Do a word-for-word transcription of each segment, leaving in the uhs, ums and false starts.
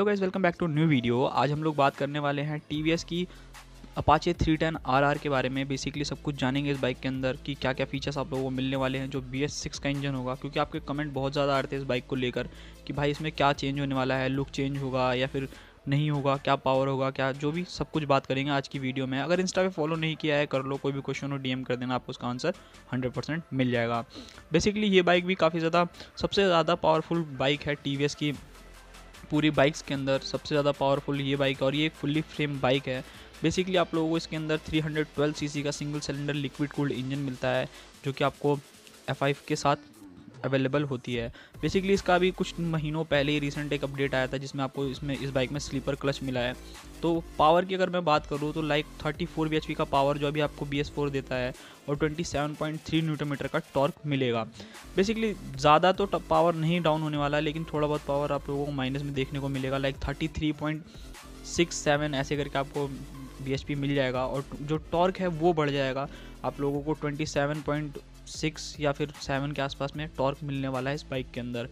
तो guys welcome back to new video. आज हम लोग बात करने वाले हैं टीवीएस की अपाचे थ्री टेन आरआर के बारे में। बेसिकली सब कुछ जानेंगे इस बाइक के अंदर कि क्या क्या फीचर्स आप लोगों को मिलने वाले हैं जो बी एस सिक्स का इंजन होगा, क्योंकि आपके कमेंट बहुत ज़्यादा आ रहे थे इस बाइक को लेकर कि भाई इसमें क्या चेंज होने वाला है, लुक चेंज होगा या फिर नहीं होगा, क्या पावर होगा, क्या जो भी सब कुछ बात करेंगे आज की वीडियो में। अगर इंस्टा पे फॉलो नहीं किया है कर लो, कोई भी क्वेश्चन हो डीएम कर देना, आपको उसका आंसर हंड्रेड परसेंट मिल जाएगा। बेसिकली ये बाइक भी काफ़ी ज़्यादा सबसे ज़्यादा पावरफुल बाइक है टीवीएस की, पूरी बाइक्स के अंदर सबसे ज़्यादा पावरफुल ये बाइक, और ये एक फुल्ली फ्रेम बाइक है। बेसिकली आप लोगों को इसके अंदर थ्री हंड्रेड ट्वेल्व सीसी का single cylinder liquid cooled engine मिलता है जो कि आपको एफ फाइव के साथ अवेलेबल होती है। बेसिकली इसका भी कुछ महीनों पहले ही रिसेंट एक अपडेट आया था जिसमें आपको इसमें इस बाइक में स्लीपर क्लच मिला है। तो पावर की अगर मैं बात करूँ तो like thirty four B H P का पावर जो अभी आपको बी एस फोर देता है और twenty seven point three newton metre का टॉर्क मिलेगा। बेसिकली ज़्यादा तो पावर नहीं डाउन होने वाला है, लेकिन थोड़ा बहुत पावर आप लोगों को माइनस में देखने को मिलेगा, like thirty three point six seven ऐसे करके आपको बी एच पी मिल जाएगा। और जो टॉर्क है वो बढ़ जाएगा, आप लोगों को ट्वेंटी सेवन पॉइंट सिक्स या फिर सेवन के आसपास में टॉर्क मिलने वाला है इस बाइक के अंदर।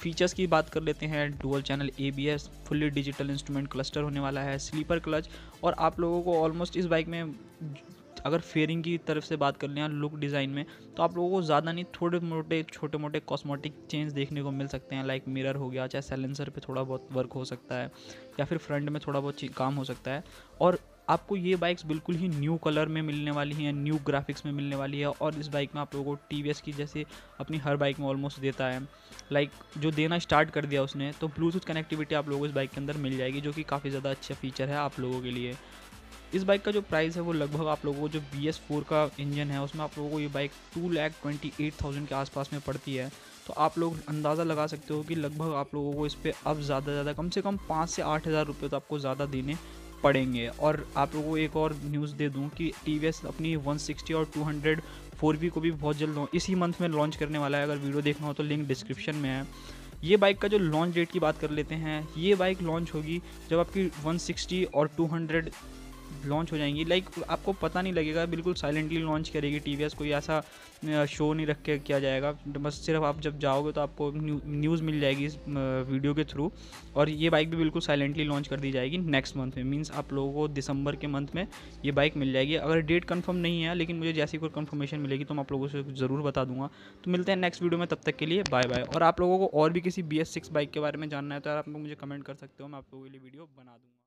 फीचर्स की बात कर लेते हैं, dual channel A B S, fully digital instrument cluster होने वाला है, स्लीपर क्लच, और आप लोगों को ऑलमोस्ट इस बाइक में अगर फेयरिंग की तरफ से बात कर लें या लुक डिज़ाइन में तो आप लोगों को ज़्यादा नहीं थोड़े मोटे छोटे मोटे कॉस्मेटिक चेंज देखने को मिल सकते हैं, लाइक मिरर हो गया, चाहे साइलेंसर पे थोड़ा बहुत वर्क हो सकता है या फिर फ्रंट में थोड़ा बहुत काम हो सकता है। और आपको ये बाइक्स बिल्कुल ही न्यू कलर में मिलने वाली हैं, न्यू ग्राफिक्स में मिलने वाली है। और इस बाइक में आप लोगों को टीवीएस की जैसे अपनी हर बाइक में ऑलमोस्ट देता है, लाइक जो देना स्टार्ट कर दिया उसने, तो ब्लूटूथ कनेक्टिविटी आप लोगों को इस बाइक के अंदर मिल जाएगी जो कि काफ़ी ज़्यादा अच्छा फीचर है आप लोगों के लिए। इस बाइक का जो प्राइस है वो लगभग आप लोगों को जो बी एस फोर का इंजन है उसमें आप लोगों को ये bike two lakh twenty eight thousand के आसपास में पड़ती है। तो आप लोग अंदाज़ा लगा सकते हो कि लगभग आप लोगों को इस पर अब ज़्यादा ज़्यादा कम से कम पाँच से आठ हज़ार रुपये तो आपको ज़्यादा देने पड़ेंगे। और आप लोगों को एक और न्यूज़ दे दूं कि टीवीएस अपनी वन सिक्सटी और टू हंड्रेड फोर वी को भी बहुत जल्द इसी मंथ में लॉन्च करने वाला है। अगर वीडियो देखना हो तो लिंक डिस्क्रिप्शन में है। ये बाइक का जो लॉन्च डेट की बात कर लेते हैं, ये बाइक लॉन्च होगी जब आपकी वन सिक्सटी और टू हंड्रेड लॉन्च हो जाएंगी, लाइक आपको पता नहीं लगेगा, बिल्कुल साइलेंटली लॉन्च करेगी टीवीएस, कोई ऐसा शो नहीं रख के किया जाएगा, बस सिर्फ आप जब जाओगे तो आपको न्यूज़ मिल जाएगी इस वीडियो के थ्रू। और ये बाइक भी बिल्कुल साइलेंटली लॉन्च कर दी जाएगी नेक्स्ट मंथ में, मींस आप लोगों को दिसंबर के मंथ में ये बाइक मिल जाएगी। अगर डेट कन्फर्म नहीं है, लेकिन मुझे जैसी कोई कन्फर्मेशन मिलेगी तो मैं आप लोगों से ज़रूर बता दूंगा। तो मिलते हैं नेक्स्ट वीडियो में, तब तक के लिए बाय बाय। और आप लोगों को और भी किसी बी एस सिक्स बाइक के बारे में जानना है तो आप लोग मुझे कमेंट कर सकते हो, मैं आप लोगों के लिए वीडियो बना दूँगा।